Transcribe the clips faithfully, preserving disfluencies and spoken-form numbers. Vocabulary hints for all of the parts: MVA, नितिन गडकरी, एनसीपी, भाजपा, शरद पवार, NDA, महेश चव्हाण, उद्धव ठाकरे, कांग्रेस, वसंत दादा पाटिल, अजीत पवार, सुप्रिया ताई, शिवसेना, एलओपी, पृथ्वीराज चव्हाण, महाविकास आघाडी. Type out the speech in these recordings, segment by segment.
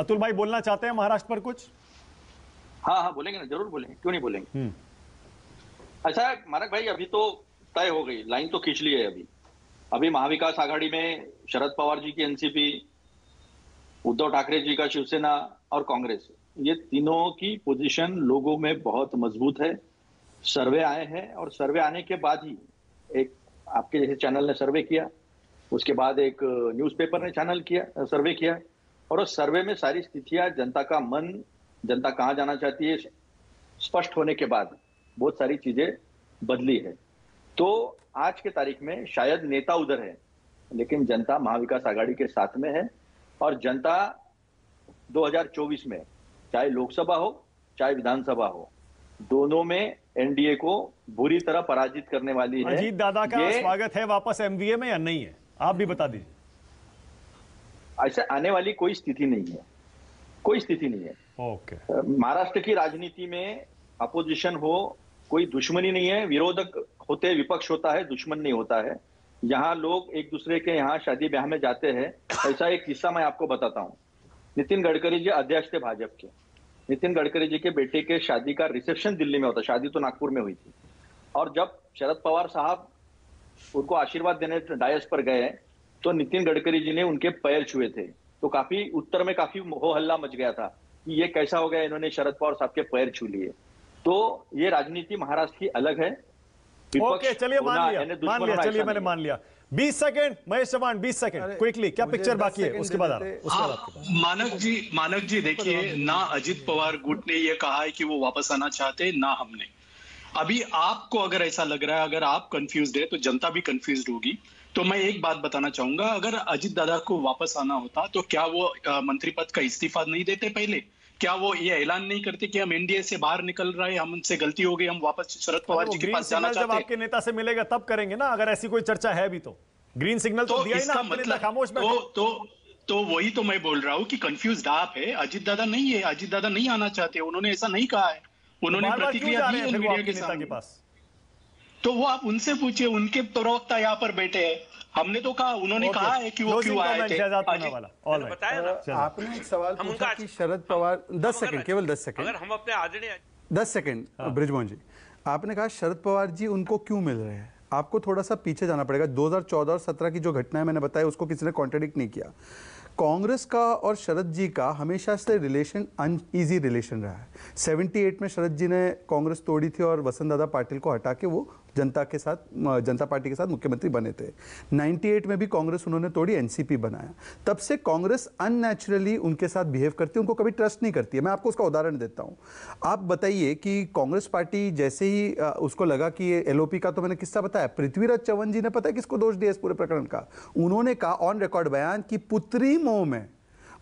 अतुल भाई बोलना चाहते हैं महाराष्ट्र पर कुछ? हाँ हाँ बोलेंगे ना, जरूर बोलेंगे, क्यों नहीं बोलेंगे। अच्छा मारक भाई, अभी तो तय हो गई, लाइन तो खींच ली है। अभी अभी महाविकास आघाड़ी में शरद पवार जी की एनसीपी, उद्धव ठाकरे जी का शिवसेना और कांग्रेस, ये तीनों की पोजीशन लोगों में बहुत मजबूत है। सर्वे आए हैं और सर्वे आने के बाद ही एक आपके जैसे चैनल ने सर्वे किया, उसके बाद एक न्यूज़पेपर ने चैनल किया सर्वे किया, और उस सर्वे में सारी स्थितियां, जनता का मन, जनता कहाँ जाना चाहती है, स्पष्ट होने के बाद बहुत सारी चीजें बदली है। तो आज के तारीख में शायद नेता उधर है, लेकिन जनता महाविकास आघाड़ी के साथ में है। और जनता दो हज़ार चौबीस में, चाहे लोकसभा हो चाहे विधानसभा हो, दोनों में एनडीए को बुरी तरह पराजित करने वाली है। अजीत दादा का स्वागत है वापस एमवीए में या नहीं है, आप भी बता दीजिए। ऐसे आने वाली कोई स्थिति नहीं है, कोई स्थिति नहीं है। ओके, महाराष्ट्र की राजनीति में अपोजिशन हो, कोई दुश्मनी नहीं है। विरोधक होते विपक्ष होता है, दुश्मन नहीं होता है। यहाँ लोग एक दूसरे के यहाँ शादी ब्याह में जाते हैं। ऐसा एक किस्सा मैं आपको बताता हूँ। नितिन गडकरी जी अध्यक्ष थे भाजपा के। नितिन गडकरी जी के बेटे के शादी का रिसेप्शन दिल्ली में होता, शादी तो नागपुर में हुई थी। और जब शरद पवार साहब उनको आशीर्वाद देने डायस पर गए तो नितिन गडकरी जी ने उनके पैर छुए थे। तो काफी उत्तर में काफी हो हल्ला मच गया था कि ये कैसा हो गया, इन्होंने शरद पवार साहब के पैर छू लिए। तो ये राजनीति महाराष्ट्र की अलग है। ओके, चलिए मान लिया, मान लिया, चलिए मैंने मान लिया। बीस सेकेंड महेश चव्हाण, बीस सेकेंड क्विकली, क्या पिक्चर बाकी है उसके बाद आ रहा है। मानक जी, मानक जी देखिए ना, अजीत पवार गुट ने ये कहा है कि वो वापस आना चाहते, ना हमने। अभी आपको अगर ऐसा लग रहा है, अगर आप कंफ्यूज है तो जनता भी कंफ्यूज होगी। तो मैं एक बात बताना चाहूंगा, अगर अजीत दादा को वापस आना होता तो क्या वो मंत्री पद का इस्तीफा नहीं देते पहले? क्या वो ये ऐलान नहीं करते कि हम एनडीए से बाहर निकल रहे हैं, हमसे गलती हो गई, हम वापस शरद पवार जी के पास जाना चाहते हैं? जब आपके नेता से मिलेगा तब करेंगे ना, अगर ऐसी कोई चर्चा है भी। तो ग्रीन सिग्नल तो दिया ही ना, मतलब खामोश बैठे। तो तो वही तो मैं बोल रहा हूँ कि कंफ्यूज आप है, अजीत दादा नहीं है, अजीत दादा नहीं आना चाहते, उन्होंने ऐसा नहीं कहा है, उन्होंने प्रतिक्रिया दी है मीडिया के सामने। तो वो आप उनसे पूछिए, उनके प्रवक्ता यहाँ पर बैठे हैं। हमने तो कहा, उन्होंने okay. कहा है कि वो क्यों आए थे। बताया आपने एक सवाल पूछा कि शरद पवार, दस सेकंड केवल दस सेकंड अगर हम अपने आदरणीय दस सेकंड बृजमोहन जी, आपने कहा शरद पवार जी उनको क्यों मिल रहे हैं। आपको थोड़ा सा पीछे जाना पड़ेगा। दो हज़ार चौदह और सत्रह की जो घटनाएं मैंने बताया उसको किसी ने कॉन्ट्रेडिक्ट नहीं किया। कांग्रेस का और शरद जी का हमेशा से रिलेशन अनईजी रिलेशन रहा है। अठहत्तर में शरद जी ने कांग्रेस तोड़ी थी और वसंत दादा पाटिल को हटा के वो जनता के साथ, जनता पार्टी के साथ मुख्यमंत्री बने थे। अट्ठानवे में भी कांग्रेस उन्होंने तोड़ी, एनसीपी बनाया। तब से कांग्रेस अननेचुरली उनके साथ बिहेव करती है, उनको कभी ट्रस्ट नहीं करती है। मैं आपको उसका उदाहरण देता हूँ। आप बताइए कि कांग्रेस पार्टी जैसे ही उसको लगा कि एलओपी का, तो मैंने किस्सा बताया, पृथ्वीराज चव्हाण जी ने पता है किसको दोष दिया इस पूरे प्रकरण का। उन्होंने कहा ऑन रिकॉर्ड बयान कि पुत्री मोह में,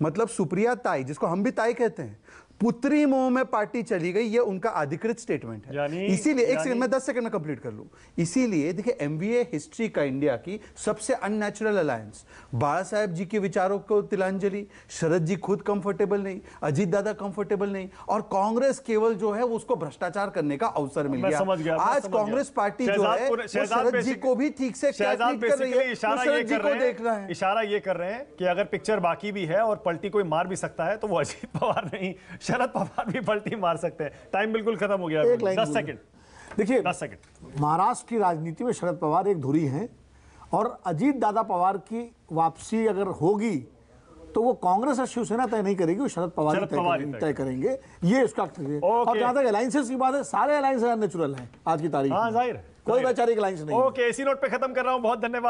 मतलब सुप्रिया ताई, जिसको हम भी ताई कहते हैं, पुत्री मोह में पार्टी चली गई, ये उनका अधिकृत स्टेटमेंट है। इसीलिए एक सेकंड में, दस सेकंड में कंप्लीट कर लूं। इसीलिए देखिए एमवीए हिस्ट्री का इंडिया की सबसे अननेचुरल अलायंस। बाला साहेब जी के विचारों को तिलांजलि, शरद जी खुद कंफर्टेबल नहीं, अजीत दादा कंफर्टेबल नहीं, और कांग्रेस केवल जो है उसको भ्रष्टाचार करने का अवसर मिल गया। आज कांग्रेस पार्टी जो है शरद जी को भी ठीक से देख रहा है। इशारा ये कर रहे हैं कि अगर पिक्चर बाकी भी है और पलटी कोई मार भी सकता है तो वो अजीत पवार नहीं, शरद पवार भी पलटी मार सकते हैं। टाइम बिल्कुल खत्म हो गया, दस सेकंड। देखिए दस सेकंड महाराष्ट्र की राजनीति में शरद पवार एक धुरी हैं, और अजीत दादा पवार की वापसी अगर होगी तो वो कांग्रेस और शिवसेना तय नहीं करेगी, वो शरद पवार तय करेंगे, ये इसका। और जहाँ तक अलायंसेस की बात है, सारे अलायंसेस नेचुरल हैं आज की तारीख, कोई वैचारिक अलायंस नहीं। ओके, इसी नोट पे खत्म कर रहा हूँ, बहुत धन्यवाद।